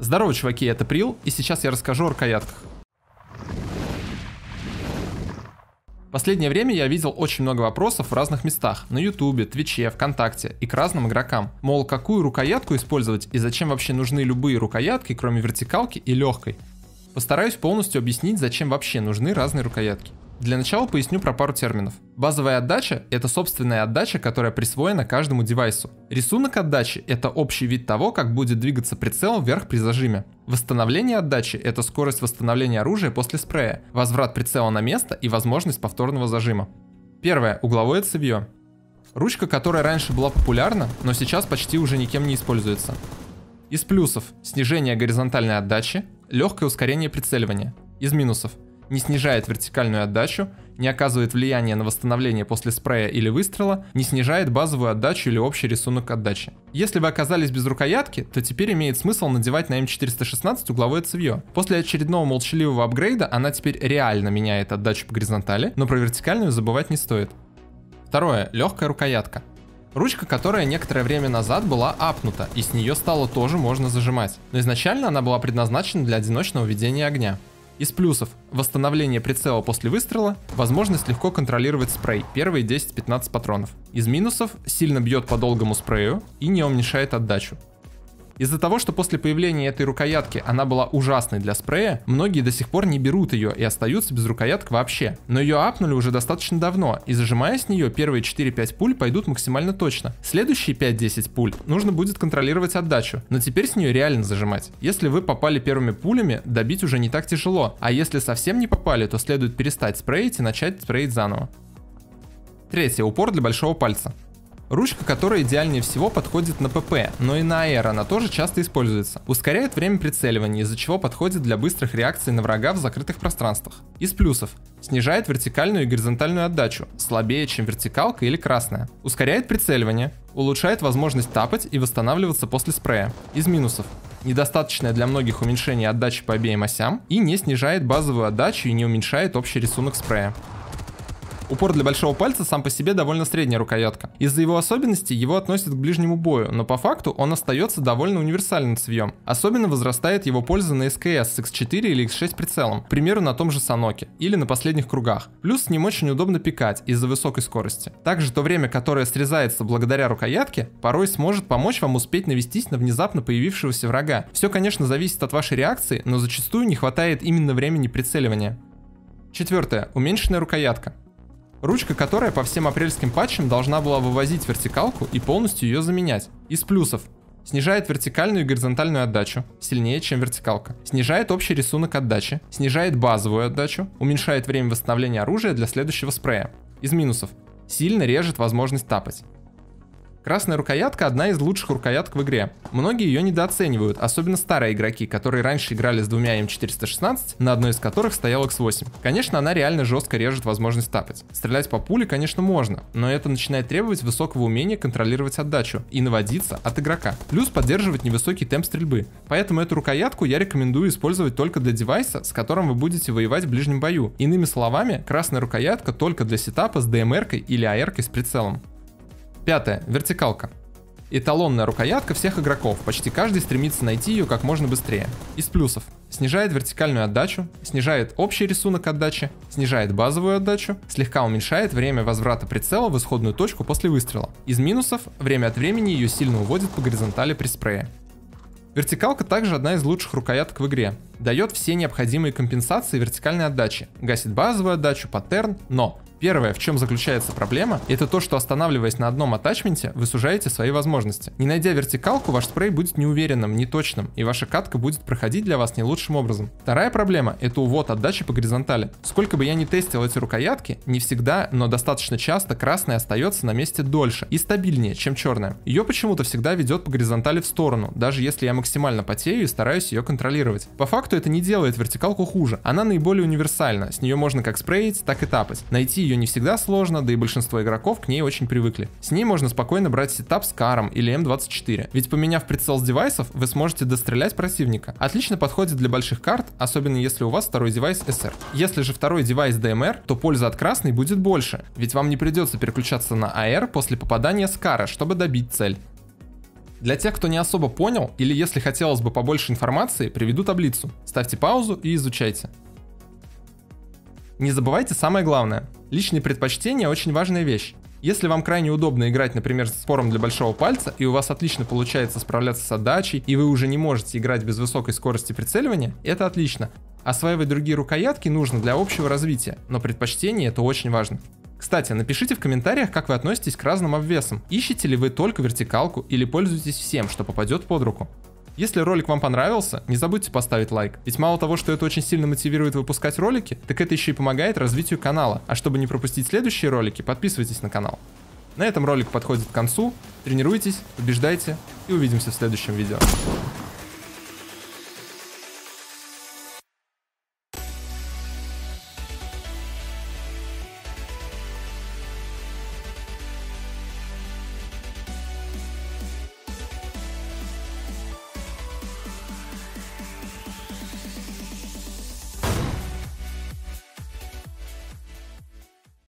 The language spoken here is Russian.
Здорово, чуваки, это Прил, и сейчас я расскажу о рукоятках. В последнее время я видел очень много вопросов в разных местах, на Ютубе, Твиче, ВКонтакте и к разным игрокам. Мол, какую рукоятку использовать и зачем вообще нужны любые рукоятки, кроме вертикалки и легкой. Постараюсь полностью объяснить, зачем вообще нужны разные рукоятки. Для начала поясню про пару терминов. Базовая отдача — это собственная отдача, которая присвоена каждому девайсу. Рисунок отдачи — это общий вид того, как будет двигаться прицел вверх при зажиме. Восстановление отдачи — это скорость восстановления оружия после спрея, возврат прицела на место и возможность повторного зажима. Первое. Угловое цевье. Ручка, которая раньше была популярна, но сейчас почти уже никем не используется. Из плюсов — снижение горизонтальной отдачи, легкое ускорение прицеливания. Из минусов — не снижает вертикальную отдачу, не оказывает влияния на восстановление после спрея или выстрела, не снижает базовую отдачу или общий рисунок отдачи. Если вы оказались без рукоятки, то теперь имеет смысл надевать на М416 угловое цевье. После очередного молчаливого апгрейда она теперь реально меняет отдачу по горизонтали, но про вертикальную забывать не стоит. Второе. Легкая рукоятка. Ручка, которая некоторое время назад была апнута, и с нее стало тоже можно зажимать, но изначально она была предназначена для одиночного ведения огня. Из плюсов – восстановление прицела после выстрела, возможность легко контролировать спрей, первые 10-15 патронов. Из минусов – сильно бьет по долгому спрею и не уменьшает отдачу. Из-за того, что после появления этой рукоятки она была ужасной для спрея, многие до сих пор не берут ее и остаются без рукояток вообще. Но ее апнули уже достаточно давно, и зажимая с нее, первые 4-5 пуль пойдут максимально точно. Следующие 5-10 пуль нужно будет контролировать отдачу, но теперь с нее реально зажимать. Если вы попали первыми пулями, добить уже не так тяжело, а если совсем не попали, то следует перестать спреить и начать спреить заново. Третье. Упор для большого пальца. Ручка, которая идеальнее всего подходит на ПП, но и на AR она тоже часто используется. Ускоряет время прицеливания, из-за чего подходит для быстрых реакций на врага в закрытых пространствах. Из плюсов. Снижает вертикальную и горизонтальную отдачу, слабее, чем вертикалка или красная. Ускоряет прицеливание. Улучшает возможность тапать и восстанавливаться после спрея. Из минусов. Недостаточное для многих уменьшение отдачи по обеим осям и не снижает базовую отдачу и не уменьшает общий рисунок спрея. Упор для большого пальца сам по себе довольно средняя рукоятка. Из-за его особенностей его относят к ближнему бою, но по факту он остается довольно универсальным цевьем. Особенно возрастает его польза на СКС с Х4 или Х6 прицелом, к примеру на том же Саноке или на последних кругах. Плюс с ним очень удобно пикать из-за высокой скорости. Также то время, которое срезается благодаря рукоятке, порой сможет помочь вам успеть навестись на внезапно появившегося врага. Все, конечно, зависит от вашей реакции, но зачастую не хватает именно времени прицеливания. Четвертое. Уменьшенная рукоятка. Ручка, которая по всем апрельским патчам должна была вывозить вертикалку и полностью ее заменять. Из плюсов. Снижает вертикальную и горизонтальную отдачу, сильнее, чем вертикалка. Снижает общий рисунок отдачи. Снижает базовую отдачу. Уменьшает время восстановления оружия для следующего спрея. Из минусов. Сильно режет возможность тапать. Красная рукоятка – одна из лучших рукояток в игре. Многие ее недооценивают, особенно старые игроки, которые раньше играли с двумя М416, на одной из которых стоял X8. Конечно, она реально жестко режет возможность тапать. Стрелять по пуле, конечно, можно, но это начинает требовать высокого умения контролировать отдачу и наводиться от игрока, плюс поддерживать невысокий темп стрельбы. Поэтому эту рукоятку я рекомендую использовать только для девайса, с которым вы будете воевать в ближнем бою. Иными словами, красная рукоятка только для сетапа с DMR-кой или AR-кой с прицелом. Пятое. Вертикалка. Эталонная рукоятка всех игроков, почти каждый стремится найти ее как можно быстрее. Из плюсов. Снижает вертикальную отдачу, снижает общий рисунок отдачи, снижает базовую отдачу, слегка уменьшает время возврата прицела в исходную точку после выстрела. Из минусов. Время от времени ее сильно уводит по горизонтали при спрее. Вертикалка также одна из лучших рукояток в игре. Дает все необходимые компенсации вертикальной отдачи, гасит базовую отдачу, паттерн, но... Первое, в чем заключается проблема, это то, что останавливаясь на одном атачменте, вы сужаете свои возможности. Не найдя вертикалку, ваш спрей будет неуверенным, неточным, и ваша катка будет проходить для вас не лучшим образом. Вторая проблема – это увод отдачи по горизонтали. Сколько бы я ни тестил эти рукоятки, не всегда, но достаточно часто красная остается на месте дольше и стабильнее, чем черная. Ее почему-то всегда ведет по горизонтали в сторону, даже если я максимально потею и стараюсь ее контролировать. По факту это не делает вертикалку хуже, она наиболее универсальна, с нее можно как спреить, так и тапать. Найти ее не всегда сложно, да и большинство игроков к ней очень привыкли. С ней можно спокойно брать сетап с каром или М24, ведь поменяв прицел с девайсов, вы сможете дострелять противника. Отлично подходит для больших карт, особенно если у вас второй девайс SR. Если же второй девайс DMR, то польза от красной будет больше, ведь вам не придется переключаться на AR после попадания с кара, чтобы добить цель. Для тех, кто не особо понял или если хотелось бы побольше информации, приведу таблицу. Ставьте паузу и изучайте. Не забывайте самое главное. Личные предпочтения – очень важная вещь. Если вам крайне удобно играть, например, с спором для большого пальца, и у вас отлично получается справляться с отдачей, и вы уже не можете играть без высокой скорости прицеливания, это отлично. Осваивать другие рукоятки нужно для общего развития, но предпочтение это очень важно. Кстати, напишите в комментариях, как вы относитесь к разным обвесам. Ищете ли вы только вертикалку или пользуетесь всем, что попадет под руку? Если ролик вам понравился, не забудьте поставить лайк, ведь мало того, что это очень сильно мотивирует выпускать ролики, так это еще и помогает развитию канала. А чтобы не пропустить следующие ролики, подписывайтесь на канал. На этом ролик подходит к концу. Тренируйтесь, побеждайте и увидимся в следующем видео.